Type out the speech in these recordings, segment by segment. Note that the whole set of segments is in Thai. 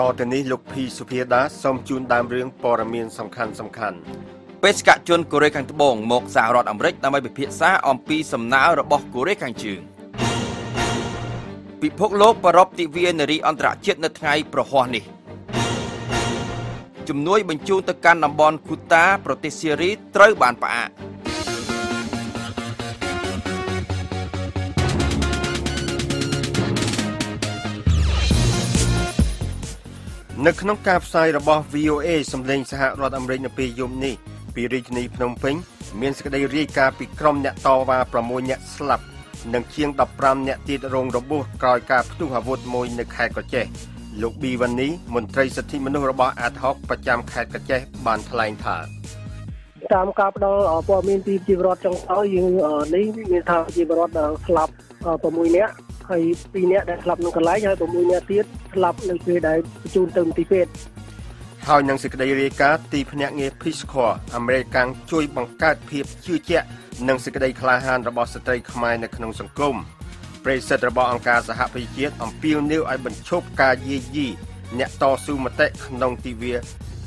ต่อแต่นี้ลูกพีสุพิยดาสมจูนตามเรื่องปรมีนสำคัญเปสกัดจวนกุเรคังตบงหมกสหรัฐอเมริกตามไปเพียซ่าออมปีสำนักระบบกุเรคังจึงปิพกโลกประรบติเวียนรีอันตรายเช็ดในไทยประหอนี่จุ่มน้อยบรรจุตะการนำบอลคุตาโปรตีเซียรีเตรบานปะในขนมกาบไซระบอบ VOA สำเร็จสหรัฐอเมริกในปียมนี้ปีริจนีพนมเพ็งเมียนสกัดเรียกาปิกรมเนตตาวาประมวยเนตสลับหนังเชียงดับปรามเนตติดโรงระบุกรอยกาพุทธหวุฒมวยในแขกกระเจลูกบีวันนี้มนตรีสิทธิมนุษย์ระบอบอาทอกประจำแขกกระเจบานทลายถาตามการดองปอมินตีจีบรอดจังเต้ายิงนี้มีทางจีบรอดสลับประมวยเนตให้ปีเนี้ยได้สลับนุ่งกระไลให้ผมมีเนี้ยเตี้ยสลับเลยคือได้จูนเติมตีเพศหาอย่างสิกได้เรียกตีพนักเงียพิสคออเมริกันช่วยบังคับเพียบชื่อเจ้าหนังสิกได้คลาฮันระบอบสตรีขมายในขนมสังคมเปรย์เซตระบอบองค์การสหประชาชาติอัมพิวนิวไอบรรชบกาเยียีเนี้ยต่อสู้มาเตะขนมตีเวีย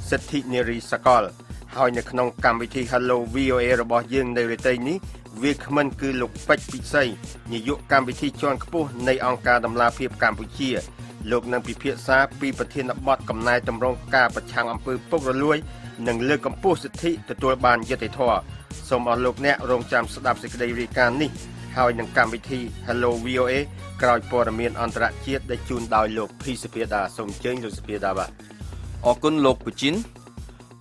สถิเนรีสกอลหาอย่างขนมกรรมวิธีฮัลโลวีโอเอระบอบยิงในเรตนี้เวียขมันคือลูกเป็ดปิไซนิยมการวิธีชวนขบวนในองค์การดำลาเพียบกัมพูชีลูกนางปีเพียซาปีประเทศนับบอดกำนายตำรงกาประชังอำเภอปกระลุยหนึ่งเลือกกัมพูสิทธิตัวบานยติทอสมอลูกเนะโรงจำสดับสิกได้ริการนี่หายหนึ่งการวิธีฮัลโหลวีโอเอกลายปรมีนอันตรายเจียดได้จูนดาวลูกพีสเปียดาสมเจงลูกสเปียดาบะออกกุนลูกปุจิน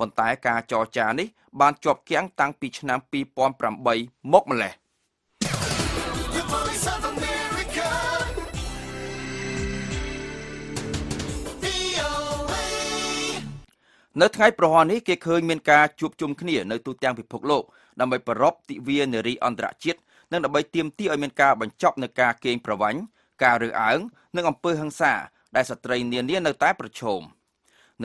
ปนตายกาจอจานี้บานจบเกียงตั้งปีชนามปีปอมปรำใบมกมาเลยในไทยประหารนี้เกเคยเมียนกาจุบจุมขณีในตูเตียงผิดพกโลกนำไปประรบติเวียนรีอันตรจิตนั่นนำไปเตรียมที่อเมียนกาบัญชอบในกาเกงประวัญกาเรืออ่างนั่งอำเภอหังซาได้สตรีเนียนเนียนในใต้ประชมใน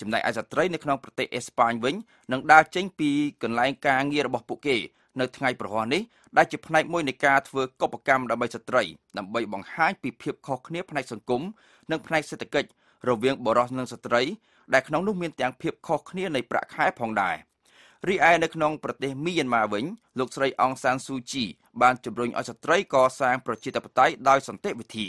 จำนายอาสาตรีในขนมประเทศเอสปานวิงนังดาเจงปีกันไลกาเงียระบบปุเกในทางประหารนี้ได้จับพนักมวยในการเถื่อกบกรรมดำใบสตรีดำใบบังหายปีเพียบคอเนียพนักสังคมนังพนักเศรษฐกิจระเวียงบรอนังสตรีได้ขนมนุ่มเมียนแต่งเพียบคอเนียในประคายพองได้รีไอในขนมประเทศมิยันมาวิงลูกสตรีองซานซูจีบานจำลองอาสาตรีก่อสร้างประชาธิปไตยได้สันติวิธี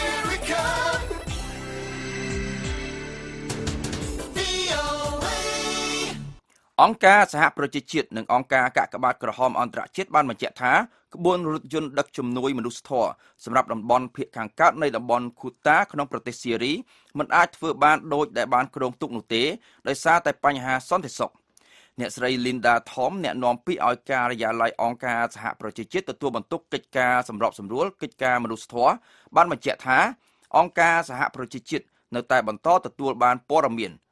องค์การสหประชาชาติหนึ่งองค์การกะกบาดกระหอมอันตรายเช็ดบ้านมันเจท้าขบวนรถยนต์ดักชุมนุยมนุษย์ทอสำหรับลำบอนเพียงขังกัดในลำบอนคูตาขนมประเทศซีรีมันอาจเฟื่อบ้านโดยได้บ้านกระดงตุกหนุเตโดยซาแต่ปัญหาซ้อนติดศกเนี่ยสไลลินดาทอมเนี่ยนอมปีออยการยาลายองค์การสหประชาชาติตัวบรรทุกกิจการสำหรับสำรวจกิจการมนุษย์ทอบ้านมันเจท้าองค์การสหประชาชาติในแต่บรรทอตัวบ้านปอระเมียน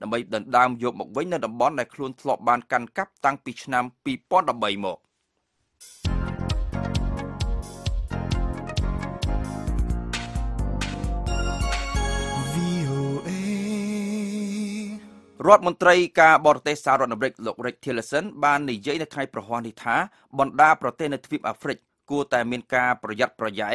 ดับเบิลดันดามยกบอกไว้ในดับบอนในคลุนทลบบานกันกับตั้งปีชนามปีป้อนดับเบิลหมกรัฐมนตรีกาบอร์เตสารอนอเบริกลกเรกเทเลสันบานในเยในไทยประหารนิทาบรรดาประเทศในทวีปแอฟริกกูแต่เมียนกาประหยัดประหยัย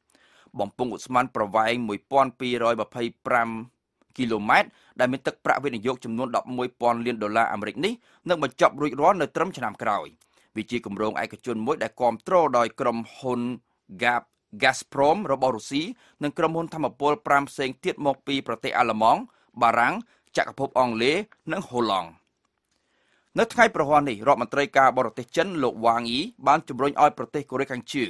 บอมปงอุสมันประไว้มวยปอนปีรอยแบบไพ่ปรำกิโลเมตรได้มีตึกประเวณยกจำนวนดอกมวยปอนเลียนดอลลาร์อเมริกนี้นั่งมาจับรุ่ยร้อนในตรัมชนามกรอยวิจิกรมโรงไอกระจนมวยได้กอมโตรดอยกรมฮนกับแกสพรอมระบบรัสเซียนั่งกรมฮนธรรมปวดปรำเซงเทียดมอกปีประเทศอาลมองบารังจักรภพอังเลนั่งโฮลองนักไทยประหารนี่รอบมันตรายกาบริเตชันโลกวางอีบ้านจุมรุ่ยอ้อยประเทศกุเรกังชื่อ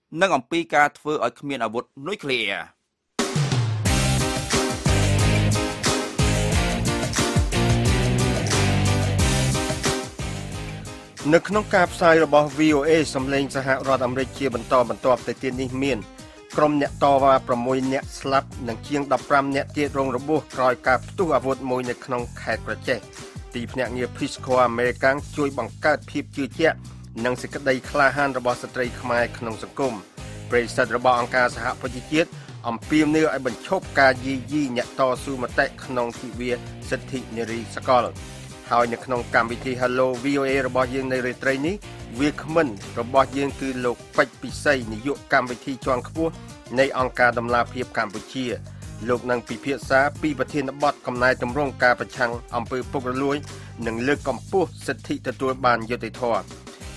นั่งอภิการเฟื่อไอเขมียนอาวุธนิวเคลียร์ในขนมกาบทรายระบบ VOA สำเร็จสหรัฐอเมริกาบรรทอแต่เตียนนิเมียนกรมเนตต่อว่าประมวยเนตสลับหนังเคียงดับรำเนตเตียนรงระบุกรอยกาบตู้อาวุธมวยในขนมแขกกระเจตีพเนเงียพิสโคอเมริกันช่วยบังการพิบจืดเจนังสิกได้คลาหันระบอบสตรีขมายขนมสังคมบริษัทระบอบองค์การสหประชาชาติอัมพีมเนื้อไอบรรชบการยี่เนี่ยต่อสู้มาแตะขนมทีเวียสถิเนรีสกอลเฮาในขนมกรรมวิธีฮัลโหล VOA ระบอบยิงในเรตรนี้เวียขมันระบอบยิงคือโลกปัจปิไซนิยกรรมวิธีจวงขบวนในองค์การดำลาเพียบกัมพูชีโลกนางปีเพียซาปีประเทศนบอดกำนายจำร่งการประชังอำเภอปกระลุยหนึ่งเลือกกำปูสถิตตัวบานยุติธรรม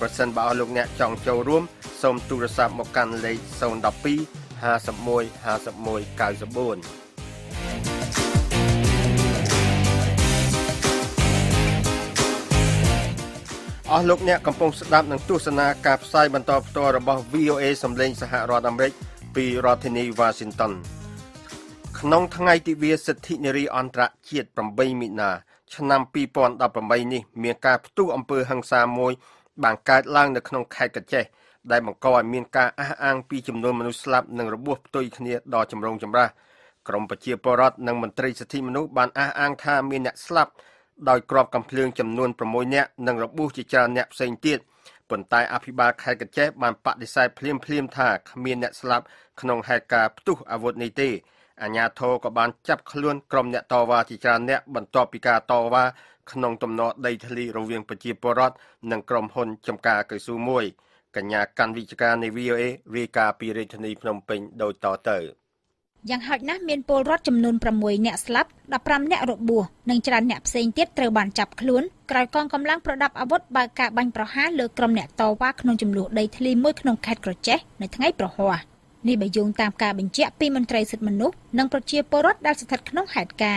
ประชันบ่าวลงเนี่ยจองเจ้าร่วมส่งตุรศัพท์มากันเลยส่งดับปี50 มวย90 มวยอ๋อลูกเนี่ยกำลังสดับหนังตุสนากับสายบรรทอตัวระบบ VOA สำเร็จสหรัฐอเมริกปีรัฐนิวาสินตันขนมทั้งไงติเวียสถิเนรีอันตรเกียรติปรำใบมินา ชนำปีปอนดับประมาณนี้มีการประตูอำเภอหังสามวยบางการล่างในขนมไข่กระเจได้บังกอมีการอ้างปีจำนวนมนุษย์ลับหนึ่งระบุตัวอีกเนี่ยดอจำลองจำรากรมประชีพรัฐหนึ่งมนตรีสิทธิมนุษย์บานอ้างท่ามีเนี่ยลับโดยกรอบกำเพลิงจำนวนประมวยเนี่ยหนึ่งระบุจิจารเนี่ยเซนติดผลตายอภิบาลไข่กระเจบานปฏิเสธเพลียมท่ามีเนี่ยลับขนมไข่กาประตูอาวุธในตีอาญาโทกับบานจับขลุ่นกรมเนตตวาจิจารเนบันตอปิกาตวาขนงตำนอไดทลีระเวียงประจีปรัตหนึ่งกรมหนจำกาเกยซูมวยกัญญาการวิจารใน VOA เรกาปีเรธนีพนมเปญโดยต่อเตอร์ยังหากนะเมียนโปรดจำนวนประมวยเนสลับดับพรำเนรบัวหนึ่งจารเนเซนเตียเตอร์บันจับขลุ่นกลายกองกำลังประดับอาวุธบากะบันประหารเลือกรมเนตตวาขนงจำนวนไดทลีมวยขนงแคดกระเจในทั้งไอประหัวในใบยงตามการบัญชีปีมนตรีสิทธิมนุษย์นังประชีพรัฐได้สถัดขนมหาดกา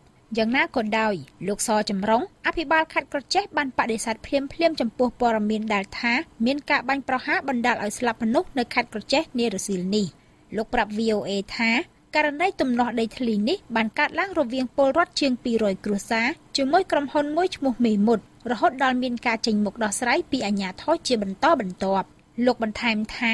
ยังน่าคนดาวลูกซอจำร้องอภิบาลขัดกระเจ็บบันปฏิเสธเพลียมจำปูปรมินดาลท้าเมียนกะบันประหะบันดาลอิสลามนุกในขัดกระเจ็บเนรศิลนีลูกปรับ VOA ท้าการได้ตุ่มหนอในทะเลนี้บันกัดล้างระเวียงโปรดเชียงปีรอยกรุษาจึงมวยกรมฮอนมวยชมุกมีหมดระหดดอลเมียนกาจิงหมกดอสไรปีอัญญาท้อเชียบันต้อบันตอบลูกบันไทม์ท้า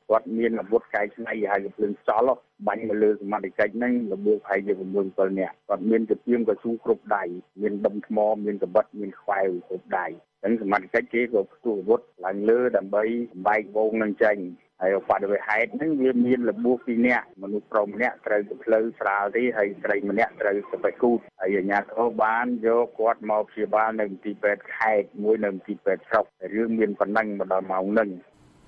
วัดเมียนระบบไก่ชนะยายกับเรื่องซอลล์บันมาเลยสมัติไก่นั่งระบบไผ่เยอะกว่าเมืองตัวเนี่ยวัดเมียนจะเพียงกับชูครบใดเมียนดำมอเมียนกับบัดเมียนควายครบใดดังสมัติไก่เกี่ยวกับตัววัดหลังเลือดดำใบใบวงนั่งจังไอ้ฝ่ายโดยหายนั่งเมียนระบบที่เนี่ยมนุษย์พรหมเนี่ยไตรกับเรื่องสาวที่ไอ้ไตรมันเนี่ยไตรกับไปกู้ไอ้อย่างเงี้ยเขาบ้านโยกวัดมาเชียบ้านหนึ่งตีเป็ดไข่มวยหนึ่งตีเป็ดชอบเรื่องเมียนคนนั่งมาดำเมาหนึ่ง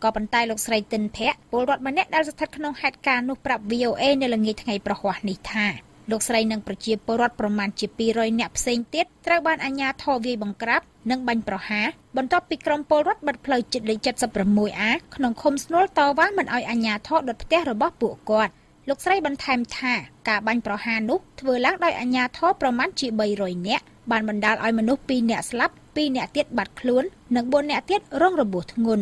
กอบปันไตลกสไลตินเพะบรอดมันเนตดาวสถัดขนมหัดการนุปรับ VOA ในลังเงยทางไงประหัวนิท่าลกสไลนังประชีพบรอดประมาณจีปีรอยเนบเซนเตียตระบานอัญญาทอวีบังกรับนังบันประหาบนตอปิกรมบรอดบัดเพลย์จิตเลยจัดสับประมวยอาขนมคมสโนลต่อว่ามันเอาอัญญาทอดดเตะระบอบปวกกอดลกสไลบันไทม์ท่ากาบันประหานุเทวลักษ์ได้อัญญาทอประมาณจีใบรอยเนบบานบรรดาออยมนุษย์ปีเนสลับปีเนเตียบัดคล้วนนังบนเนเตียร่องระบุทงุน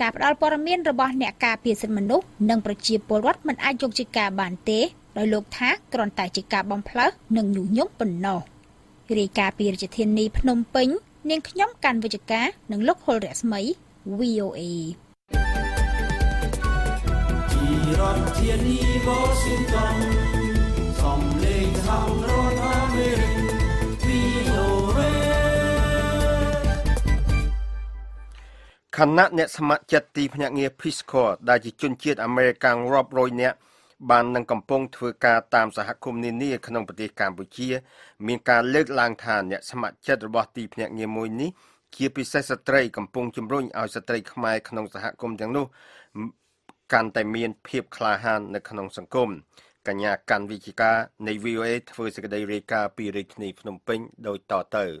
กับเราปรเมียนระบอบเนกาเปลี่ยนสัตว์มนุษย์นั่งประจีปวัดมันอายุจิกาบานเตะโดยลูกท้ากรอนไตจิกาบอมพลัดหนึ่งหนุ่ยยงปนนอรีกาปีรจิเทนีพนมปิงเนียงขย่มกันวิจกาหนึ่งลูกโฮลเรสไหม VOA จีรอนเทียนีวอชิงตันสมเลงทางรอนอเมริก VOA คณะเนี่ยสมัครจัดตีพนักงานพิสโคได้จิจุนเชียดอเมริกันรอบโรยเนี่ยบานนังกำปงถือการตามสหคมนินีขนมปฏิการบุชีมีการเลิกลางทานเนี่ยสมัครเจ็ดรบตีเพียงเงียมวยนี้เคียบพิเศษสตรีกำปงจมรุ่งเอาสตรีขมายขนมสหคมอย่างนู้การแต่เมียนเพียบคลาหันในขนมสังคมกัญญาการวิจิกาใน VOA เฟอร์สกเดริกาปีริกนีพนมเพ็งโดยต่อเตอร์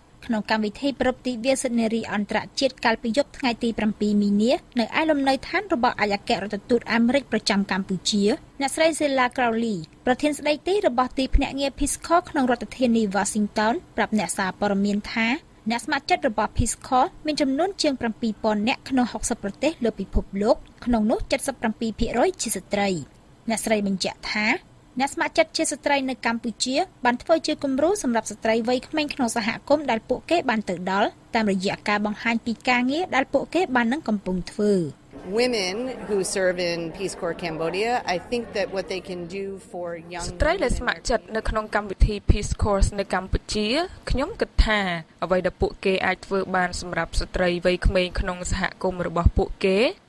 ขนมการวิธีปรับตีเวียสเนรีอันตรเจียดการไปยกไงตีประปีมีเนี้ยในไอลมในท่านระบบอายาแกะรัตตุดอเมริกประจำกัมพูชีนักสตรีเซลากราลีประเทศสตรีตีระบบตีพเนเงียพิสโคขนมรัตเทนีวอชิงตันปรับเนสาปรมีนท้านักสมัครจัดระบบพิสโคมีจำนวนเชียงประปีปอนเนขนม60ประเทศเลยไปพบโลกขนมนู้จัดสับประปีพิร้อยชิสตรีนักสตรีเป็นเจ้าท้านักสมัครจัดเชียร์สตรีในกัมพูชีบันทึกเชียร์กลุ่มรู้สำหรับสตรีไว้ขมิ้นขนมสหกรณ์ดัลโปเกบันเติร์ดอลตามระยะการบังคับปีกางเงี้ยดัลโปเกบันนั่งกำปุ่งฟื้น Women who serve in Peace Corps Cambodia I think that what they can do for young สตรีและสมัครจัดในขนมกรรมวิธี Peace Corps ในกัมพูชีขย่มกระถาเอาไว้ดัลโปเกอาจฟื้นบันสำหรับสตรีไว้ขมิ้นขนมสหกรณ์ระบบโปเก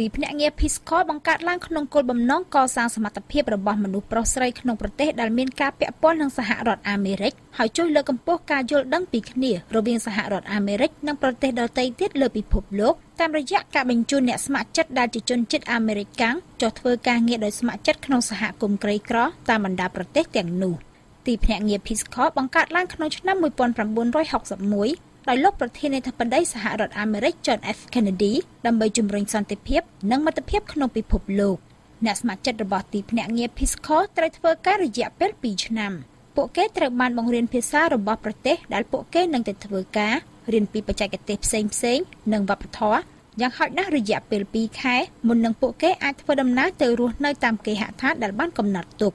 ตีพนักงานพิสโคบังการล่างขนมกลบำน้องก่อสร้างสมรรถภาพระบบมนุษย์ปรสรีขนมประเทศดัลเมียนกาเปียป้อนทางสหรัฐอเมริกหายช่วยเลือกกำปองการโยนดังปีกนี่ระเบียงสหรัฐอเมริกนั่งประเทศดาวไต้เทียดเลือปีพบโลกตามระยะการบรรจุเนี่ยสมัครจัดดาจิจนจิตอเมริกันจดเฟอร์การเงียโดยสมัครจัดขนมสหกรมไกรกรอตามบรรดาประเทศแต่งหนูตีพนักงานพิสโคบังการล่างขนมชนะมวยปอนประบุน160โดยลบประเทศในทางปันได้สหรัฐอเมริกจอห์น เอฟ เคนเนดีดำใบจุมริงสันติเพียบนั่งมาตะเพียบขนมปีพบโลกนักสมัครจัดระบบตีพนักเงียบพิสโคไตรเทอร์การระยะเป็นปีชนำโปเกตไตรบานบังเรียนพิซซ่าระบบประเทศดัลโปเกตนั่งแต่เทอร์การเรียนปีประจัยกับเต็มเซ็งเซ็งนั่งวับทอยังหอยนักระยะเป็นปีแค่มุนนั่งโปเกตอาเทอร์ดำน้าเตอร์รูในตามเกหะธาตุดัลบ้านกำหนดตก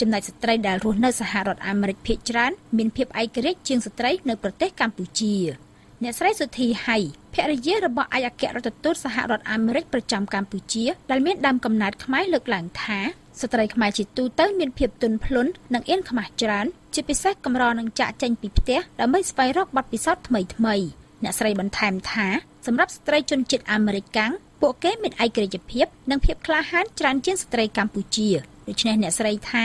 จำนายสตรีดัลรูในสหรัฐอเมริกาพิจารณาเมียนเพียบไอเกเรกเชียงสตรีในประเทศกัมพูชีเนสไรสุธีให้เพริเยระบอบอายาเกะรัตตุสหรัฐอเมริกาประจำกัมพูชีดัลเมียนดำกำนัดขมายเลือกหลังท้าสไตร์ขมายจิตตูเต้เมียนเพียบตุนพลุนนังเอ็นขมายจรานจิปิเซกกำรอนังจะเจนปีเตะและไม่สไปรอกบัดปิซอดทำไมเนสไรบันไทม์ท้าสำหรับสไตร์จนจิตอเมริกันโปเกะเมียนไอเกะเพียบนังเพียบคลาฮันจรานเจียนสไตร์กัมพูชีโดยเฉพาะเนสไรท้า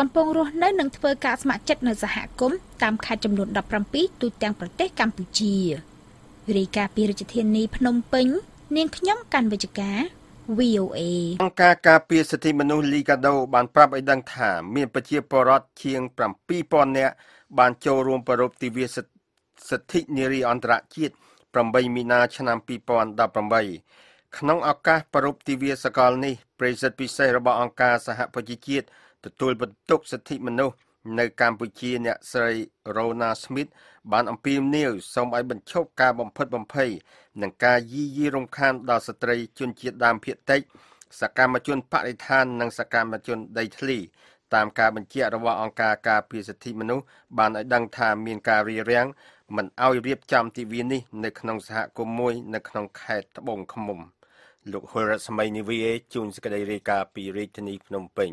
กำปองรัวในหนึ่งเทอการสมาจัดในสหกรณ์ตามค่าจำนวนดับปรำปีตูเตียงประเทศกัมพูชีเรกาปีรจเทนีพนมเปญเนียงขย่ำกันบริการ VOA องค์การการปีสถิมนุษย์ลีกาโดบานปรับไอดังถามเมียนประเทศปรอดเคียงปรำปีปอนเนี่ยบานโจรวมประรบทีวีสถิเนรีอันตรจิตปรำใบมีนาชนามปีปอนดับปรำใบขนมองค์การประรบทีวีสกอลนี่ประสิทธิพิเศษระบอบองค์การสหประชาชาติตัวบรรทุกสถิมนุษย์ในกัมพูชีเนี่ยสไรโรนาสมิธบานอัมพีมนิวสมัยบรรชบการบำเพ็ญบำเพ็ญหนังการยี่รงคานดาวสตรีจนเจียดดามเพียเต็กสกามจนปฏิทานหนังสกามจนไดทลีตามการบัญชีระหว่างองค์การการพิสถิมนุษย์บานดังทามีนการเรียเรียงมันเอาเรียบจำทีวีนี่ในขนมสหกรณ์มวยในขนมไข่ตะบงขมุมลูกหัวรัศมีนิวีเอจูนสกัดเรกาปีเรตนีพนมเป่ง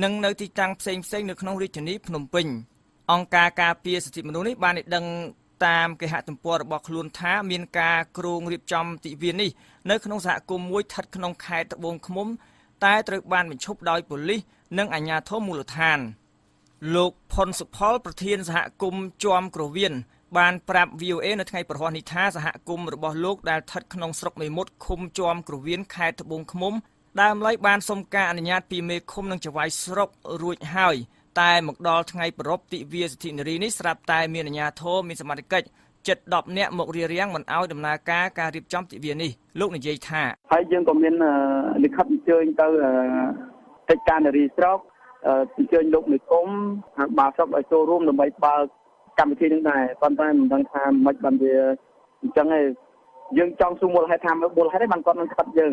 หนึ่งในที่ตั้งเซ็งในขนมริชนีพนมเปญ องค์การการเปียสถิมนุษย์นี้บ้านดังตามเกหัตมปวดบอกลุนท้ามีนกากรุงรีบจำติเวียนนี่เนื้อขนมสะกุมมวยทัดขนมไข่ตะวงขมุมใต้ตรึกบ้านเป็นชุบดอยปุลิเนื่องอัญญาโทมูลทานลูกพลสุพอลประเทียนสหกุมจอมกรเวียนบ้านปราบ VOA ในไทยประหารนิท้าสหกุมบอกลูกได้ทัดขนมสกไม่มดคุมจอมกรเวียนไข่ตะวงขมุมตามไล่บ้านสมกาอัญญาปีเมคุมนั่งจะไว้สกรุ่ยหายตายหมกดอลทั้งไงปรบติเวียสถินรีนิสรับตายเมียนญาโทมีสมาชิกเจ็ดดอกเนี่ยหมกเรียงมันเอาดำนาการรีบจอมติเวียนี่ลูกในใจท่าไทยยังก็มีนิคับเจอเตอร์เทศกาลรีสอบเจอลูกในกลมบาสอบไอโซรูมหรือใบปลากรรมที่นึงไหนตอนนั้นมันทำมันบันเดียจังไงยังจองซูโม่ให้ทำโม่ให้ได้บางก้อนมันขัดยัง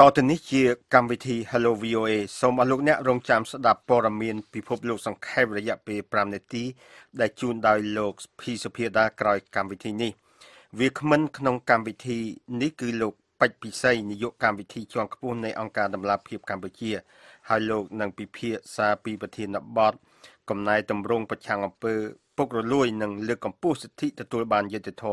ต่อจากนี้คือการวิธี Hello VOA สมอลุกเนี่ยรงจำสดับปรมีนพิภพโลกสังเขประยะปีปรามเนตีได้จูนดาวโลกพีสุเพียดากรอยการวิธีนี้วิเคราะห์มันขนมการวิธีนี้คือโลกปัจจุบันนิยมการวิธีจอมขบวนในองค์การดำรับเพียบการวิธีให้โลกนางปีเพียซาปีประเทศนับบอดกำนายตำรงประชางอำเภอปกรลุยนางเลือกกำปูสิทธิตัวบานเยติทอ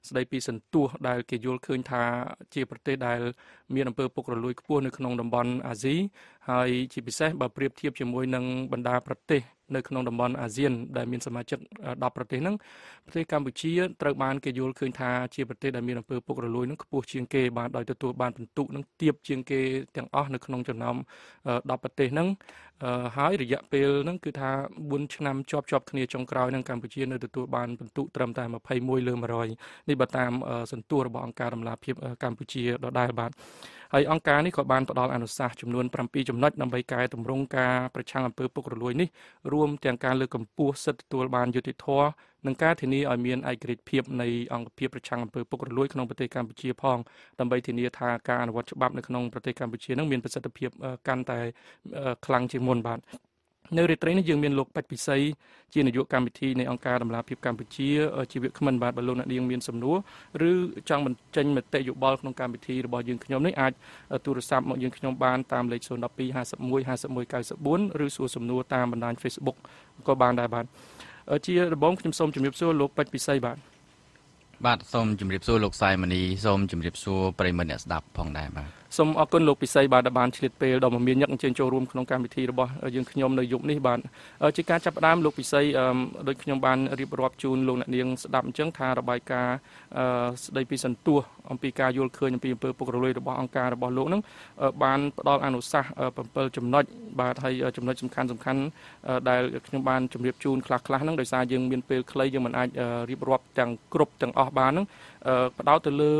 สไลปีสันตัวได้เกี่ยวกับคืนทาชีประเทศได้เมียนอำเภอปกรลุยปูนในขนมดำบอลอาซีให้ชีพิเศษแบบเปรียบเทียบจมวยนังบรรดาประเทศในขนมดำบอลอาเซียนได้มีสมาชิกดับประเทศนั้นประเทศกัมพูชีตระบานเกยุลคืนทาชีประเทศได้มีอำเภอปกรลุยนั้นขบวนเชียงเกบานได้ตัวบานเป็นตุนั้นเทียบเชียงเกต่างอ้อในขนมจำนำดับประเทศนั้นหายระยะเปลนั้นคือทาบุญชนำชอบคณีจงกราวในกัมพูชีในตัวบานเป็นตุตรำตายมาไพ่มวยเลื่อมรอยนี่บัตามสันตัวระบองการดำลาเพียบกัมพูชีได้บานไอองค์การนี่ขอบานประดอลอนุสาจำนวนปรำปีจำนัดนำใบกายตำรงกาประชางอำเภอปกรลุยนี่รว วมแต่งการเลือกกัมพูชาตัวบานยุติท้อนังการที่นี่อเมียนไอเกรดเพียบในองค์เพียบประชังอำเภอปกรลุยขนมประเทศกัมพูชีพองดำไปที่นี่ทางการวัดฉบับในขนมประเทศกัมพูชีนั่งเมียนประสิทธิเพียบการแต่คลังเชียงมวลบาทในเรื่องนี้ยังมีโลกปัจจุบันเช่นในยุคการพิธีในองค์การดำลาพิบการพิธีชีวิตขมันบาทบอลลูนยังมีสำนัวหรือจังมันเจนมันเตะอยู่บอลของการพิธีหรือบอลยิงขยมในอาจตุรสับยิงขยมบานตามเลขโซนดับปี50 มวย 50 มวย94หรือส่วนสำนัวตามบรรดา Facebook ก็บานได้บานเชียร์บอลคุณสมจุ่มยิบซัวโลกปัจจุบันบานบาทส้มจุ่มยิบซัวโลกไซมันนี้ส้มจุ่มยิบซัวปริมาณเนี่ยดับพองได้มาสมอคนโลกปิสัยบาดบานชิลิเปดอมเมียนยักษ์เชนโจรวมขนมการพิธีระบอยังขยมในยุคนี้บานจิการจับดามโลกปิสัยโดยขยมบานรีบรอบจูนลงเนียงดับเชิงทาระบายกาในปีสันตัวอปีกาโยลเคยในปีเปิลปกรลุยระบองการระบอโลกนั้นบานตอนอนุสาเปิลจำนวนบาทไทยจำนวนสำคัญได้ขยมบานจำเรียบจูนคลาคลานั้นโดยสายยังเมียนเปิลเคยยังมันอาจรีบรอบจังกรบจังออกบานนั้นดาวตะลือ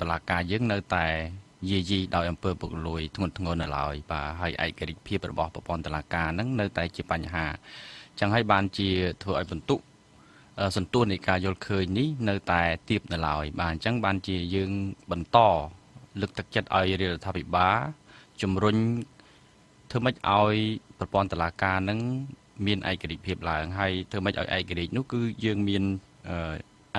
ตลาดการยึดในแต่ยีดาวอำเภอปกลุยทุนงนลอยป่าให้ไอกระดิกเพียบบอกประปอนตลาดการนั้นในแต่จีปัญหาจังให้บานจีถอยบรรทุกส่วนตัวในการโยนเคยนี้ในแต่ตีบในลอยบานจังบานจียึงบรรทอลึกตักจัดไอเรือทับบ้าจมรุนเธอไม่เอาประปอนตลาดการนั้นมีไอกระดิกเพียบหลังให้เธอไม่เอาไอกระดิกนู้คือยึงมีอ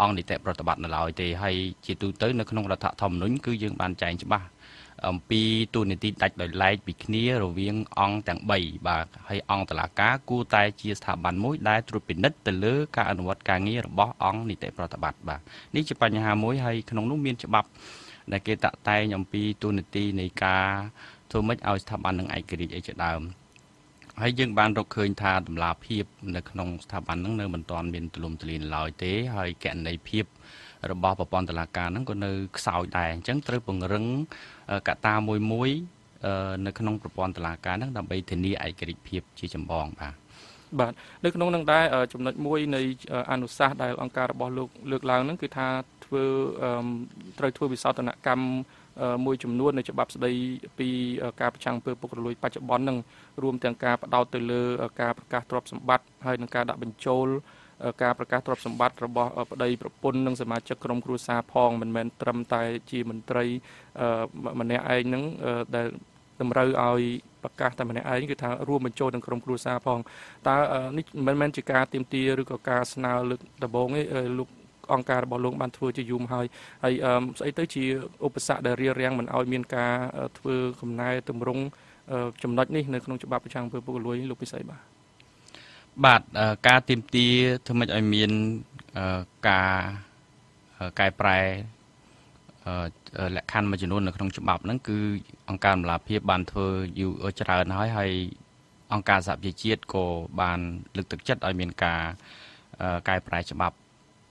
อองในแต่ประตบัติเราจะให้จิตตัวในขนมรัฐธรรมนุนคือยังบานใจใช่ปะปีตัวในตีตัดโดยไล่ปีนี้เราเวียงอองแต่งใบบาให้อองตลาดก้ากู้ใจจีสถาบันมวยได้ตรวจเป็นนัดแต่เลือกการอนุวัตการเงี้ยบ่อองในแต่ประตบัติบานี่จะปัญหามวยให้ขนมนุ่มเมียนฉบับในเกตใจยามปีตัวในตีในกาโทมัสเอาสถาบันหนึ่งไอกรีเอเจดามให้ยังบ้านเราเคยทาดำลาเพียบในขนมสถาบันนั่งเนินบรรทอนเป็นตุลมตุลินลอยเตะให้แก่ในเพียบระบอบประปอนตลาดการนั่งก็เนื้อสาวใหญ่จังตรึบงรึงกะตามวยมวยในขนมประปอนตลาดการนั่งดำไปเทนีไอกริเพียบชีจำบองป่ะบาทเลือกน้องนั่งได้จำนวนมวยในอนุสาได้องการระบอบเลือกลางนั่งคือทาทัวไตรทัววิสาตนกรรมมวยจำนวนในฉบับในปีการประชังเปิดปกรลุยปัจจุบันนั่งรวมแต่การประดาวเตลือการประกาศตรวจสมบัติให้นักการดับบรรโจลการประกาศตรวจสมบัติระบบใดประปนนังสมาชิกกรมครูซาพองมันแมนตรำไตจีมันไตรมันเนี่ยไอ้นั่งได้ดำเนินเอาประกาศแต่มันเนี่ยไอ้นี่คือทางร่วมบรรโจลนังกรมครูซาพองแต่นี่มันแมนจิการเต็มตีหรือการสนาลึกตะบงไอ้ลูกองการบอลลูนบานทัวจะยุ่มหายไอ้เตจีอุปสรรคได้เรียเรียงเหมือนเอาเมียนกาทัวขมนายตุ่มรงจำนวนนี่ในขนมฉบับประชังเพื่อปกลุยลูกพิเศษบาทกาเต็มตีทำไมไอ้เมียนกายปลายและคันมาจนวนในขนมฉบับนั้นคือองการหลับเพียบบานทัวอยู่เอจราเอินหายให้องการสับยีเจียดโกบานลึกตึกจัดไอ้เมียนกากายปลายฉบับ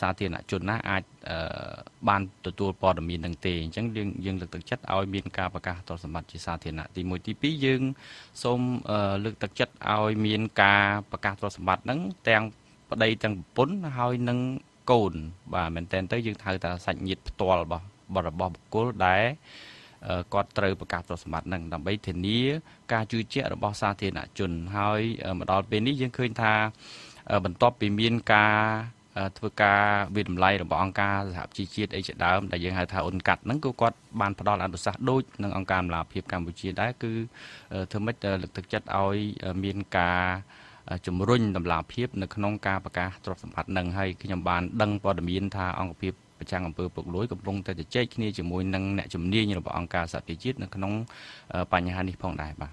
สาธิรณะจุดน่าอาจบานตัวปอดเมียนต่างเตยจังยังเลือกตึกจัดเอาเมียนกาประกาศตรวจสมบัติจีสาธิรณะตีมุ้ยที่ปียังส้มเลือกตึกจัดเอาเมียนกาประกาศตรวจสมบัตินั้นแตงประเดี๋ยจังป้นให้นั่งcồn và mình tên tới dương thời ta sạch nhiệt toàn bỏ bỏ bỏ cố đá ก็เตรียมประกาศตัวสมัครหนึ่งดับเบิลเทนนี้การจุยเจาะระบบซาเทน่าจนหายมาดอลเป็นนี้ยังเคยท่าบรรทบปีมีนกาทุกการวิดมไล่ระบบองการสถาบันชีวิตไอเจดามแต่ยังหายท่าอุ่นกัดนั่งก็ก็บานพดอลอันดุษโดยนั่งองการลาเพียบการบุญชีได้คือเธอไม่หลุดถึงจัดเอามีนกาจุ่มรุ่นตำลาเพียบในขนมกาปากาตรวจสัมผัสหนึ่งให้ขยำบานดังปอดมีนท่าองเพียบประจังอำเภอปลุกล้วยกับลงแต่จะเจ๊กนี่จะมวยนั่งเนี่ยจุ่มนี่อย่างเราบอกองการสัตว์พิจิตรในขนมปัญญาหนี้พองได้บ้าง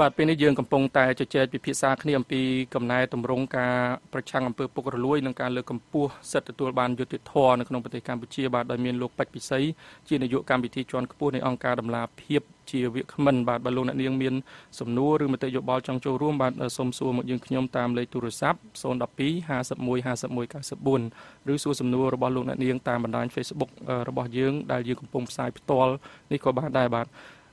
บาดเป็นในเยือนกำปงตายจะเจริญปีพิศาขณีมปีกำนายตำรงการประชังอำเภอปกรลุยในการเลือกกำปูสัตตัวบานยุติธรในขนมปฏิการบุชีบาดโดยเมียนโลกปัจปิไซจีนยุการบิธีจวนกปูในองการดำลาเพียบชีวิตมันบาดบาลนันเนียงเมียนสมนูหรือมติยบอลจังโจร่วมบาดสมสูมยืนขยมตามเลยตุรศัพท์โซนดับปี50 มวย 50 มวย90 บุญหรือสู้สมนูระบอลลูนันเนียงตามบรรดาเฟซบุ๊กระบอยืงได้ยืนกำปงสายพิตอลนี่ก็บาดได้บาด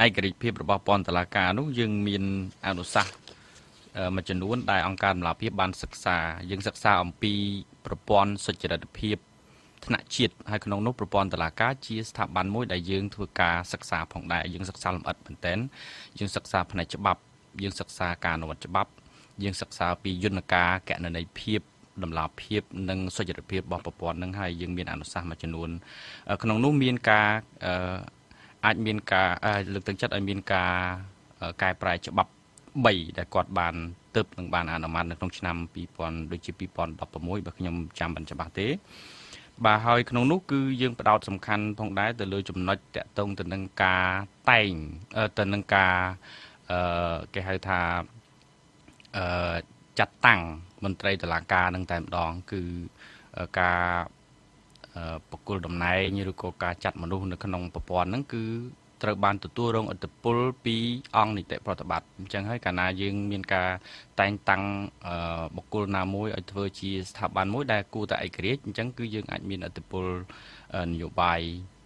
ไอ้กริชเพียบระบบปอนตลาการนู้ยังมีอนุสักมันจะนู้นได้องการหลาเพียบบานศึกษายังศึกษาอปีประปอนสจระเพียบธนจิตให้ขนมนกประปอนตลาการจีสถาบันมวยได้ยังทุกการศึกษาผ่องได้ยังศึกษาลำอัดเป็นเต้นยังศึกษาภายในฉบับยังศึกษาการนวัตฉบับยังศึกษาปียุนกาแกะในเพียบดำลาเพียบหนึ่งสจระเพียบบอประปอนหนึ่งให้ยังมีอนุสักมันจะนู้นขนมนกมีการอาจมีการหลักตั้งชัดอาจมีการกายปลายฉบับใบได้กอดบานเติบหนึ่งบานอนุมัติหนึ่งต้องชนะปีปอนโดยจีปีปอนดอกประมวยแบบขยำจำบัญชาบาเต้บ่าหอยขนมนุ๊กคือยังประดาวสำคัญพองได้แต่เลยจมน้อยแต่ตรงแต่นังกาแต่งแต่นังกาแกให้ทาจัดตั้งมนตรีตลาดการตั้งแต่ดองคือการปกติดำเนินยุโรปการจัดมนุษย์ในขนมปปอนนั่นคือตระบันตัวตัวลงอัตปุลปีอ่างนิเตปฏิบัติจึงให้การนายิงมีการแต่งตั้งปกตินามวยอัตเวชีสถาบันมวยได้กู้แต่ไอเกรดจึงคือยิงอัตมีอัตปุลนโยบาย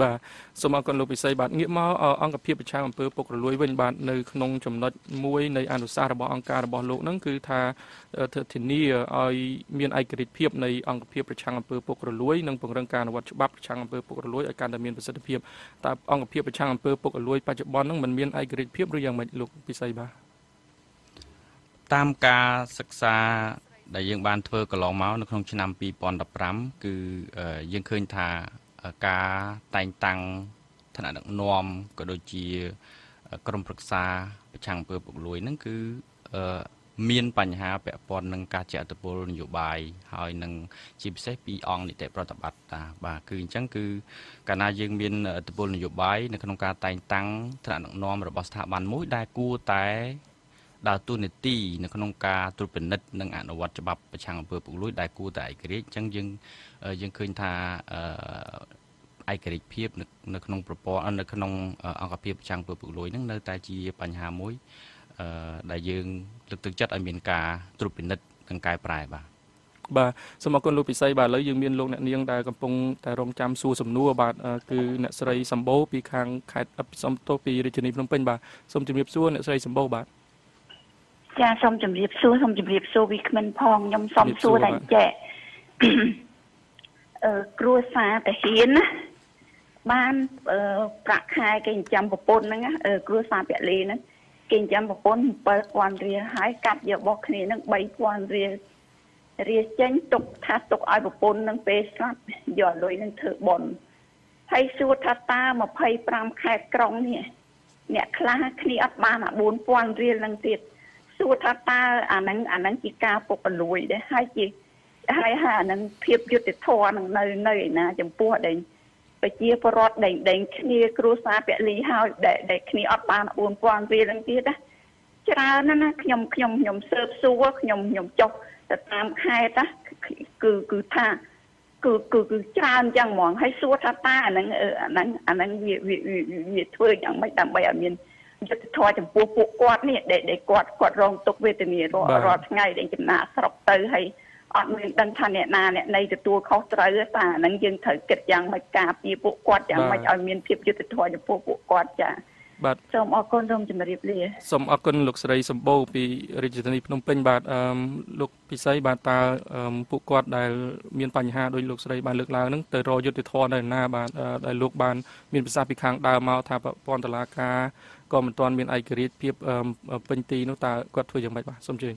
บ่าสมากรลูกปิศาจบาดเงี่ยมาองกับเพียบประชาชนเพื่อปกรลุยเว้นบาดในขนมจมนดมวยในอนุสาวรีย์บอองการบอโลกนั่นคือทาเธอถิ่นนี้ไอเมียนไอกริดเพียบในองกับเพียบประชาชนเพื่อปกรลุยนั่งเป็นเรื่องการวัดฉบับประชาชนเพื่อปกรลุยอาการดำเนินประสิทธิเพียบแต่องกับเพียบประชาชนเพื่อปกรลุยปัจจุบันนั่งมันเมียนไอกริดเพียบหรือยังมันลูกปิศาจบ่าตามการศึกษาได้ยังบานเธอกระลองเมาส์ในขนมชนามปีปอนดับรัมคือยังเคยทาการแต่งตั้งธนาคารนอมก็โดยจีกรมปรึกษาประชังเพื่อปลุกลุยนั่นคือมีนปัญหาแปะปนนังการเจตบุญอยู่บ่ายหอยนังจิบเซปีอองนิเตปฏิบัติบ่าคือจังคือการนายังมีนตบุญอยู่บ่ายในขนมการแต่งตั้งธนาคารนอมระบบสถาบันมุ้ยได้กู้แต่ดาวตุนตีในขนมกาตุเป็นนัดนังอนุวัตฉบับประชังอำเภอปลุกลุยได้กู้แต่ไอกริชจังยังเคยทาไอกริชเพียบในขนมประปอนในขนมอังกฤษเพียบประชังอำเภอปลุกลุยนั่งในตาจีปัญหามวยได้ยังลึกถึงจัดอเมริกาตุเป็นนัดนังกายปลายบ่าบ่าสมกรลูกปิศาจบ่าแล้วยังมีโลกเนี่ยยังได้กำปงแต่รองจำสู้สมนัวบ่าคือเนสไรสัมโบปีคางขายอับสมโตปีริชนีพนมเป็นบ่าสมจิมเรียบซัวเนสไรสัมโบบ่าจะสมจำเรียบซูสมจำเรียบซูวิคมันพองยำสมซูได้แจกกลัวซาแต่เห็น ban các hai cái chấm bọc bột nè ở cửa sàn bẹt lê nè cái chấm bọc bột bảy quan rìa hai cặp giờ bọc này nè bảy quan rìa rìa chén tục thắt tục ai bọc bột nè bê sát giờ lối nè thử bồn hay xua thắt ta mà hay pram khai còng nè nè khla khi ấp ban à bốn quan rìa nè tiệt xua thắt ta à nắng chỉ ca bọc bẩn lùi đấy hai chị hai hà nè thiệp vô tiệt thò nè nơi nơi nè chấm bùa đấyไปเจี๊ยบรอดเด้งๆขี้ครูซาเปรีหาวเด็กๆขี้อดบานอุ่นกวนเรื่องที่นะเช้านั่นนะขยมเสิร์ฟซัวขยมจกแต่ตามใครนะคือท่าคือจานจังหม่องให้ซัวท่าตาอันนั้นเวียช่วยอย่างไม่ตามใบอเมียนจะทอจังปูกอดนี่เด็กกอดรองตกเวทนีรอดไงเด็กจำนาสรบเตยให้อดมือดังทันเนี่ยนาเนี่ยในตัวเขาเตยตาหนังยืนเถิดเกิดยังไม่กาปีบุกกอดยังไม่เอาเมียนเพียบยุติธรรมจะพวกบุกกอดจ้ะบัดสมอกุลร่มจะมาเรียบเรียสมอกุลลูกสไลสมบูปีริจิตนิพนมเป็นบัดลูกพิเศษบัดตาบุกกอดได้เมียนปัญหาโดยลูกสไลบัดเลือกลางนั่งเตยรอยุติธรรมได้หน้าบัดได้ลูกบัดเมียนภาษาพิคังดาวมาทาปอนตลากาก็เหมือนตอนเมียนไอกรีดเพียบเป็นตีนุตากอดถวยยังไม่บัดสมจริง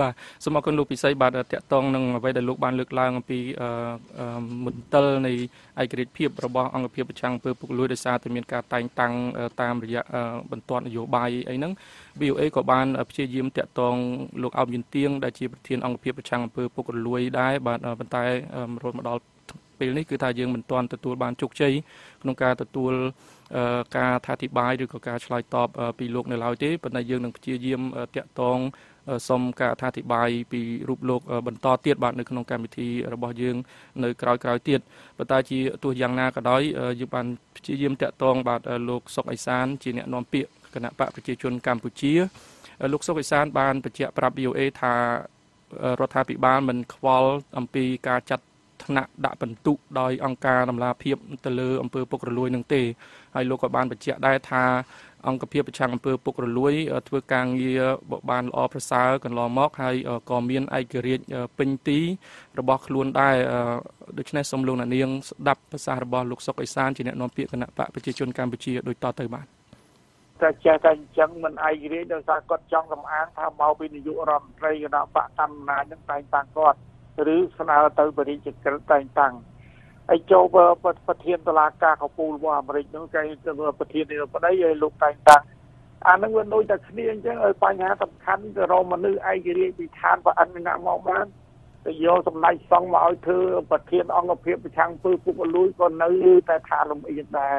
บ่าสมอคนลูกพิเศษบาดเตะตองนั่งไว้ในลูกบ้านเลือกลางอัมพีมุนเตอร์ในไอกริดเพียบระบององค์เพียบประชังเพื่อปลุกลุยโดยสารแต่มีการแต่งตั้งตามระยะบรรทอนนโยบายไอ้นั่งบิวเอก็บานอภิเชษยิมเตะตองลูกเอายินเตียงได้จีประเทียนองค์เพียบประชังเพื่อปลุกลุยได้บาดบรรทัยรถมาดอลปีนี้คือทายยังบรรทอนตะตัวบานจุกใจขนมการตะตัวการทาธิบายหรือการชลายตอบปีลูกในเราเจ๊บรรทัยยังนั่งอภิเชษยิมเตะตองสมการทาธิบายปีรูปโลกบรรทอเตียดบาดในขนมการมิธีระบอบยึงในกลายเตียดบรรดาจีตัวอย่างนาก็ได้ยุบันจีเยี่ยมเตะตองบาดโลกสกไอซานจีเนี่ยนอนเปียคณะปะประชาชนกัมพูชีลูกสกไอซานบานประเจปรับบิวเอทารถาปิบานมันควอลอัมพีการจัดธนะดะบรรทุกโดยองค์การนำลาเพียบตะเลออำเภอปกระลุยนังเตให้โลกบาลประเจได้ทาองค์เพียบประชังอำเภอปกระลุยทั่วกลางเยียบบานอประสากันลอมอกให้ก่อเมียนไอเกเรียเป็นตีระบบล้วนได้โดยชนะสมลงนันเนียงดับภาษาระบบลูกสกไอซานจีเนนอมเปียคณะปะประชาชนกัมพูชีโดยต่อเติมบ้านแต่เจ้าแต่จังมันไอเกเรียโดยสารกอดจังลำอ้างทำเอาเป็นยุรำไรคณะปะตั้งนานยังไต่ต่างกอดหรือสนาเตอร์บริจิตกันต่างๆไอโจเบอร์ประเทียนตลาดกาเขาปูว่าบริจิตนั่งใจจำนวนประเทียนเนี่ยมันได้เลยลูกต่างๆอันนั้นวันนู้นจากนี้ยังจะปัญหาสำคัญจะเรามาลื้อไอเกเรติทานว่าอันนั้นมองมันแต่โยสมัยสองมาเอาเธอประเทียนองค์เพียบไปช่างปืนปุกลุยก่อนนั้นแต่ทานลงอีกได้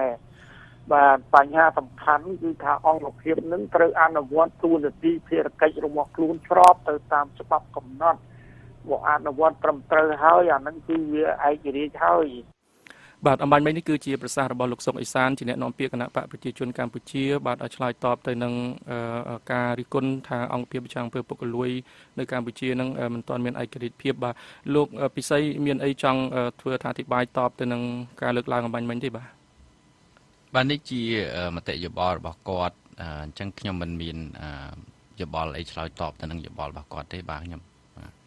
ปัญหาสำคัญคือทางองค์เพียบนั้นเตอร์อันนั้นวันตัวจะดีเพียรกิจรวมคลุนชอบเตอร์ตามฉบับกำหนดบอกอ่านวันตรมเตอร์เฮาอย่างนั้นคือเวอไอเกเรเฮาบาดอัมบันไม่นี่คือจีประสาระบอลลูกสงไอซานจีเนี่ยน้องเปียคณะปะประชาชนกัมพูชีบาดอัชลายตอบแต่นังการริกลทางองค์เพียบช่างเพื่อปกลุยในกัมพูชีนังมันตอนเมียนไอเกเรเพียบบาดลูกพิเศษเมียนไอจังทัวร์ทาธิบายตอบแต่นังการเลือกลางอัมบันไม่ได้บาดบันนี่จีมาเตะยบอลบอกกอดจังขยมมันมีนยบอลไอชลายตอบแต่นังยบอลบอกกอดได้บางขยม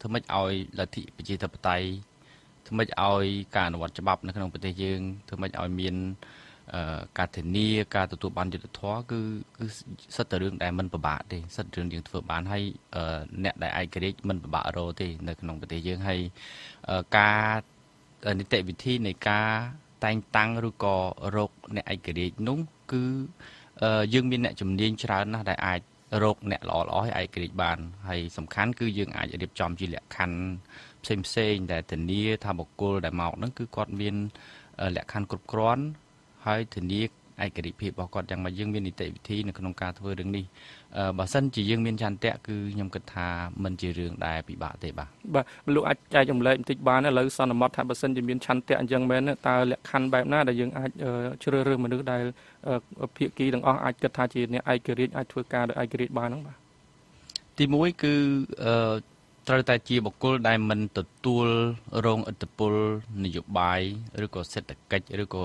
ทำไมเอาลัทธิปจิตปไตยทำไมเอาการวัดฉบับในขนมประเทศยืงทำไมเอามีนการเทนีการตัวตัวบันจุดท้อคือสัตว์เรื่องใดมันประบาดที่สัตว์เรื่องอย่างตัวบ้านให้แนดใดไอเกเรจมันประบาดโรที่ในขนมประเทศยืงให้การนิเตวิธีในการแต่งตั้งหรือก่อโรคในไอเกเรจนุ้งคือยื่นมีเนี่ยจำเนียนชรานะได้ไอโรคเนี่ยหล่อหล่อให้ไอกริบานให้สำคัญคือยื่นไอจะเรียบจอมจีเหล่าคันเซมเซนแต่ถึงนี้ทำบอกกูได้เมานั่นคือกอดมีนเหล่าคันกรุบกร้อนให้ถึงนี้ไอกริบผิดบอกกอดยังมายื่นมีนิติวิธีในขนมกาเพื่อดึงนี่บางสันจียื่นมีนชันแตะคือยำกระทามันจีเรื่องได้ปีบาเตบะบ่ลูกอาจารย์จำเลยติบานเนี่ยเลยสันมัดทำบางสันจีมีนชันแตะยังแม้นตาเหล่าคันแบบหน้าได้ยื่นไอเชื่อเรื่องมันนึกได้เพียกีดังอาจกระทาจีเนี่ยไอเกริดไอทัวการหรือไอเกริดบ้านน้องป่ะที่มุ้ยคือตราตาจีบอกกูได้มันตัดตูลโรงอัตปุลนโยบายหรือก็เศรษฐกิจหรือก็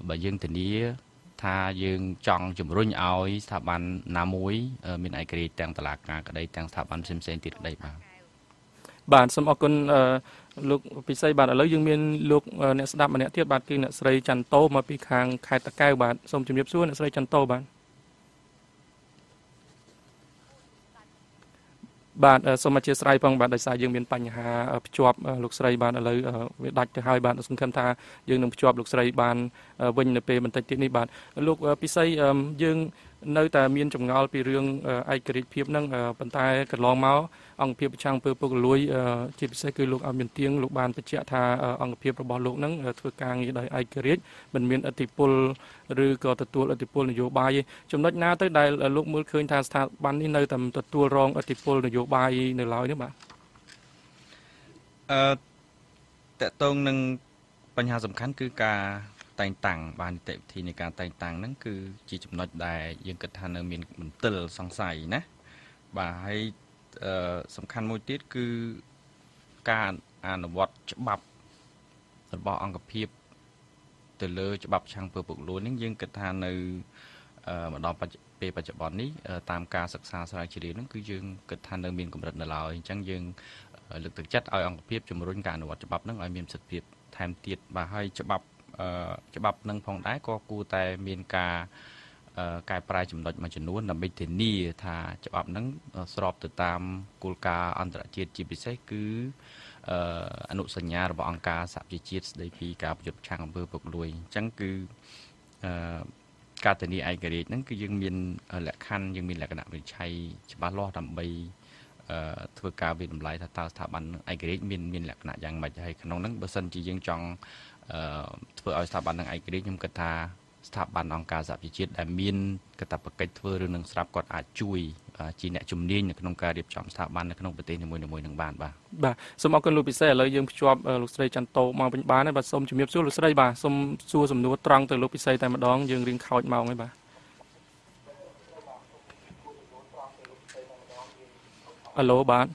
bởi dừng thì ni tha dừng chọn chụp run ao thà bàn nam muối bên ai cái điệp đang tạt lạc cả đây đang thà bàn xem tiệt đây mà bản xâm ở conลูกปีไซบาทแล้วยังมีลูกเนี่ยสตาร์มันเนี่ยเทียบบาทกินเนี่ยสไลจันโตมาปีคางขายตะแก้วบาทสมจิมเย็บส่วนเนี่ยสไลจันโตบาทสมาชิกสไลปังบาทได้สายยังมีปัญหาจวบลูกสไลบาทแล้วดัดจะหายบาทสุนทรธายังนำจวบลูกสไลบาทวันในเปย์มันติดติดในบาทลูกปีไซยังในแต่มีนจงเงาปีเรื่องไอกริดเพียบนั่งปัญไตกระลองเมาองเพียบช่างเพื่อปกลุยจิตใจคือลูกเอาเมียนเตียงลูกบานปัจจัยธาองเพียบระบอบลูกนั่งทุกการยี่ใดไอกริดมันมีอติพลหรือก่อตัวอติพลนโยบายจำนวนหน้าตั้งใดลูกมือเคยทางสถาบันนี่ในแต่ตัวรองอติพลนโยบายในเราเนี่ยบ้างแต่ตรงนึงปัญหาสำคัญคือการแต่งต่างบานเตะทีในการแต่งต่างนั่นคือจีจุดน้อยได้ยังกระทานเอาเมียนมันเติร์สงสัยนะบ่าให้สำคัญมวยติดคือการอ่านวัดฉบับระบอบอังกฤษเติร์เลยฉบับช่างเปลือกล้วนนั่นยังกระทานเอามาดองเปปัจจุบันนี้ตามการศึกษาสายชีวิตนั่นคือยังกระทานเอาเมียนกำลังในเราจังยังเลือกตัดจัดเอาอังกฤษจมรุ่นการอ่านวัดฉบับนั่นเอาเมียนเสถียรแถมติดบ่าให้ฉบับฉบับหนึ่งของได้ก็กูแต่เมียนกากายปลายจำนวนมาจำนวนนำไปถึงนี่ถ้าฉบับนั้นสอบติดตามกุลกาอันตรจิตจีบิเซคืออนุสัญญาระบอบอังกาสับจิตจิตได้ปีกาประยุทธ์ช่างอำเภอปกลุยจังคือการแต่นี้ไอกระดิษนั่นคือยังมีแหละคันยังมีแหละขณะเป็นชัยฉบับล้อทำไปทุกการเป็นลำลายตาสถาบันไอกระดิษมีแหละขณะยังไม่ใช่ขนมนั้นเปอร์เซ็นต์จียังจองเพื่อเอาสถาบันทางไอกริชยมกตาสถาบันองค์การสหประชาชาติได้มีกระตับกระเกิดเพื่อเรื่องสลับกอดอาจุยจีเนจุ่มดิ้นขนมการเรียบจอมสถาบันขนมประเทศในมวยหนึ่งบาทบ้างบ่าสมเอากันลูกพิเศษเลยยังชอบลูกสไลจันโตมาเป็นบ้านในบัดสมจุ่มเย็บสู้ลูกสไลบ่าสมสู้สมนัวตรังแต่ลูกพิเศษแต่มาดองยังเรียงข่าวเมาไงบ่าฮัลโหลบ้าน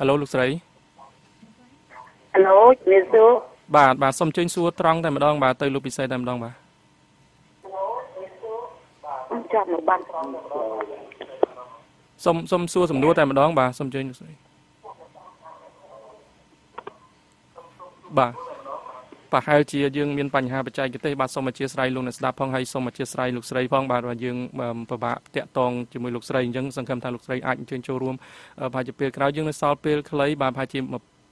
ฮัลโหลลูกสไลฮัลโหลเรียนซูบาทสมเชิญซัวตรังแต่มาดองบาทเตยลูกพิเศษแต่มาดองบาทจับหนูบ้านสมซัวสมดัวแต่มาดองบาทสมเชิญบาทป่าไฮเจียยังมีปัญหาปัจจัยกิเตบาทสมมาเชียสไลลูกในสตาร์พองไฮสมมาเชียสไลลูกสไลพองบาทว่ายังประบะเตะตองจมูกลูกสไลยังสังคมทางลูกสไลอาจจะเชิญโชว์รวมภายจะเปลี่ยนกลายยังในซาวเปลี่ยนคล้ายบาทภายจิม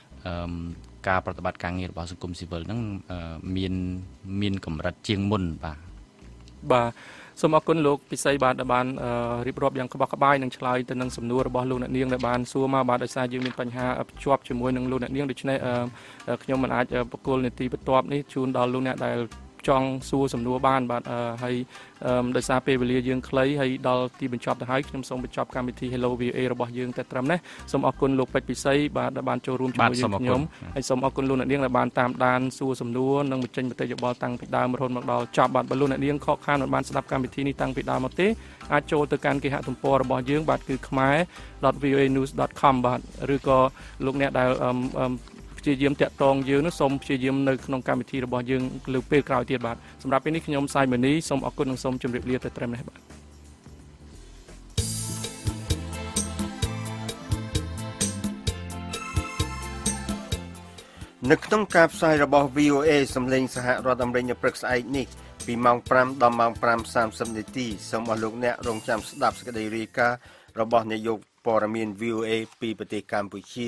การปฏิบัติการเงียบสังคมสิวิลนั่งมีนกำลังเจียงมุนป่ะบ่าสมอกุลโลกปิไซบาดบานริบรอบยังขบักขบายนังชลายแต่นังสำนัวระบอลูนันเนียงในบานซัวมาบาดไอซายังมีปัญหาชอบช่วยมวยนังลูนันเนียงดิฉันได้ขยมมันอาจจะประกวดในตีประตอบนี่ชูนดอลลูนันได้จองซัวสำนัวบ้านบาดให้ไอซาเปเบลียังคล้ายให้ดอลตีเป็นชอบแต่ให้ขยมส่งเป็นชอบการเป็นทีเฮลโลวีเอระบอยังแต่ตรำเนี่ยสมอกุลโลกไปปิไซบาดบานโจรวมช่วยขยมไอสมอกุลลูนันเนียงในบานตามดานซัวสำนัวนังมุจเจนแต่จะบอลตังไปดามรอนมักดอลจับบาดบอลลูนันเนียงข้อข้ามบานสลับการเป็นทีนี้ตั้งปิดดาวมาเตะอาโจตการเกหะตุ่มปอระบอบยืงบัตรคือขมาย .voanews.com บัตรหรือก็ลูกเนี่ยได้เจียมแจกตองยืงนุสมเจียมในขนมการเป็นทีระบอบยืงหรือเปรี้ยวกล่าวเตียบัตรสำหรับเป็นนิคยมไซเหมือนนี้สมอกุลนังสมจำเรียบเรียบแต่เต็มเลยบัตรนึกต้องการไซระบอบ VOA สำเร็จสหรัฐอเมริกาปรึกษาอีกนิดปีมังพรำดอมมังพรำ30นาทีสมอลูกเนี่ยโรงจำสดับสกัดเรียการะบอบนายกปรมิน VOA ปีประเทศกัมพูชี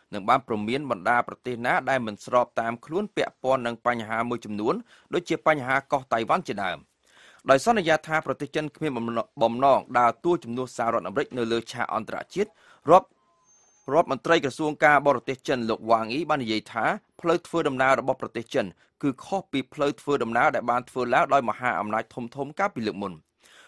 หนึ่งบ้านประเมียนบรรดาประเทศนะได้เหมือนสอบตามคลุ้นเปียปอนหนึ่งปัญหาเมื่อจำนวนโดยเจียปัญหาก่อไต้หวันเจดามโดยสัญญาทาประเทศจันเขมรบ่มนองดาวตัวจำนวนสหรัฐอเมริกในเรือชาอันตรชิตรอบมันไตรกระทรวงการบริเตจันหลกวางอีบ้านใหญ่ท้าเพลิดเพลินดำนาระบบประเทศจันคือข้อปีเพลิดเพลินดำนาได้บานเพลินแล้วลอยมหาอำนาจทมก้าปีเหลือมุน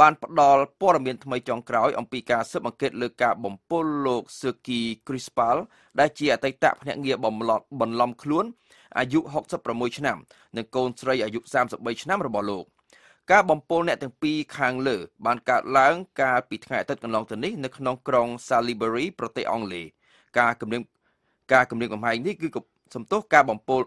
บานปดอลปอระเมียนทำไมจองกล่าวองปีการเสบังเกตเลือกการบ่มโปโลกเซกีคริสปัลได้เจียไตตะพเนเงียบ่มหลอดบ่นลำคล้วนอายุ66ឆ្នាំនិងកូនស្រីអាយុ33ឆ្នាំរបស់លោកការបំពល់អ្នកទាំងពីរខាងលើបានកើតឡើងកាលពីថ្ងៃអាទិត្យកន្លងទៅនេះនៅក្នុងក្រុង Salisbury ប្រទេសអង់គ្លេសការគម្រាមកំហែងនេះគឺសំទោសការបំពល់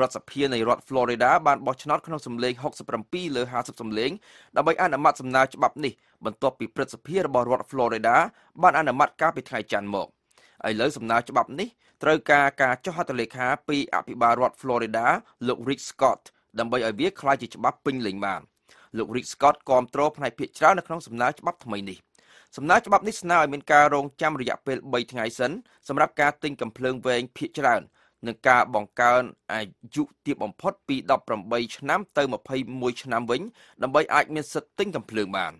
รัฐสภาในรัฐฟลอริดาบานบอชนอตขนมสำเร็จ60 ปีหรือ50สำเร็จดับใบอนุมัติสำนักฉบับนี้บรรทุกปีประสภารบรัฐฟลอริดาบานอนุมัติการเป็นไงจันหมอกไอ้เลื่อสำนักฉบับนี้ตรวจการเจ้าหัตถเลขาปีอภิบาลรัฐฟลอริดาลูกริกสกอตดับใบไอเบี้ยคลายจิตฉบับปิงหลิงบานลูกริกสกอตกอมโตรภายพิจารณาคณะสำนักฉบับทำไมนี่สำนักฉบับนี้สนามเป็นการรองจำระยะเป็นใบไงสันสำหรับการติงกำเพลิงเวงพิจารณาในการบังการอายุที่บ่มพอดปีดับประใบชนะเติมมาพายมวยชนะวิ่งดับใบไอเมียนสติงกำเพลิงบาน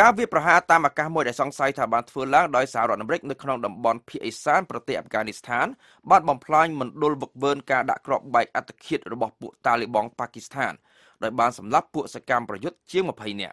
การวิประหารตามอาการมวยได้สองไซถาบันฟื้นล้างโดยสหรัฐอเมริกาในขนมดับบอลพีเอซานประเทศอัฟกานิสถานบ้านบอมพลายมันโดนบุกเบิร์นการดักกรอบใบอัตคิดระบบปุตาลิบองปากีสถานโดยบ้านสำลับปุศกรรมประยุทธ์เชี่ยงมาภัยเนี่ย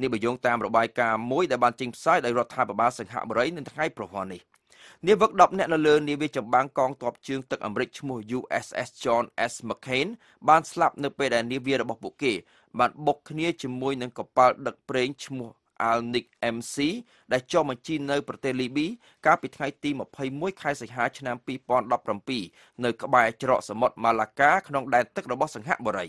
นี่ไปโยงตามระบายการมวยแต่บานจิงไซได้รัฐธรรมบาสังหาบริเนนไทยประหารนี่นิเวจดับแนนเลนิเวจบางกองตอบเชียงตึกอเมริกชมวย USS John S. McCain บานสลับในเปรย์นิเวจระบอกบุกีบานบกเนจมวยหนึ่งกอบปาดักเปรย์ชมวยอัลนิกเอ็มซีได้โจมมันจีนในประเทศลิเบียการปิดไทยตีมาพายมวยไทยสิงหาชนะปีปอนด์ดับรัมปีในกบายจรสมดมาลากาขนองแดนตึกระบบสังหะบริ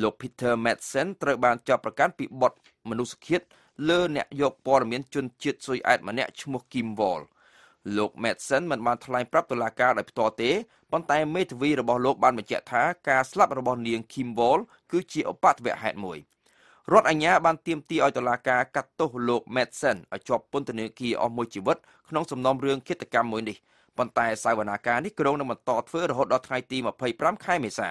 โลกพีเตอร์แมดสันตระบางจับประกันปีบดมนุษย์คิดเลือเนยกปอร์เมียนจนจิตสวยอัดมันเนชมัวกิมบอลโลกแมดสันมันบางทลายปรับตัวลากาได้ต่อเตะปนไตเมทวีระบอโลกบางมันเจท้าการสลับระบอเนียงกิมบอลคือเจียวปัดแหวะแหดมวยรถอัญญาบานเตรียมตีอัยตลากากัตโตโลกแมดเซนอัยจอบปนตะเนื้อกีออมวยชีวิตขนมสมนอมเรื่องกิจกรรมมวยนี่ปันตายสายวนาการนี่กรงนำมันต่อเฟื่อระหดดอไทยตีมาเผยพร้ำค่ายเมษา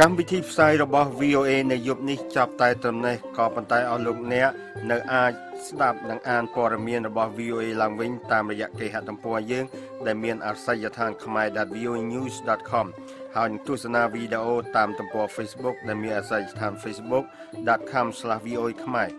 การวิธีใส่ระบบ VOA ในยุคนี้จับไตเติมในกอปันไตเอาลงเนี้ยในอาสดับหนังอ่านปรมีนระบบ VOA ลังวิ่งตามระยะเกหะตัมปัวยืงได้เมียนอาศัยยทานขมาย voanews.com หาโฆษณาวิดีโอตามตัมปัว Facebook ได้เมียนอาศัยยทาน facebook.com/voa ขมาย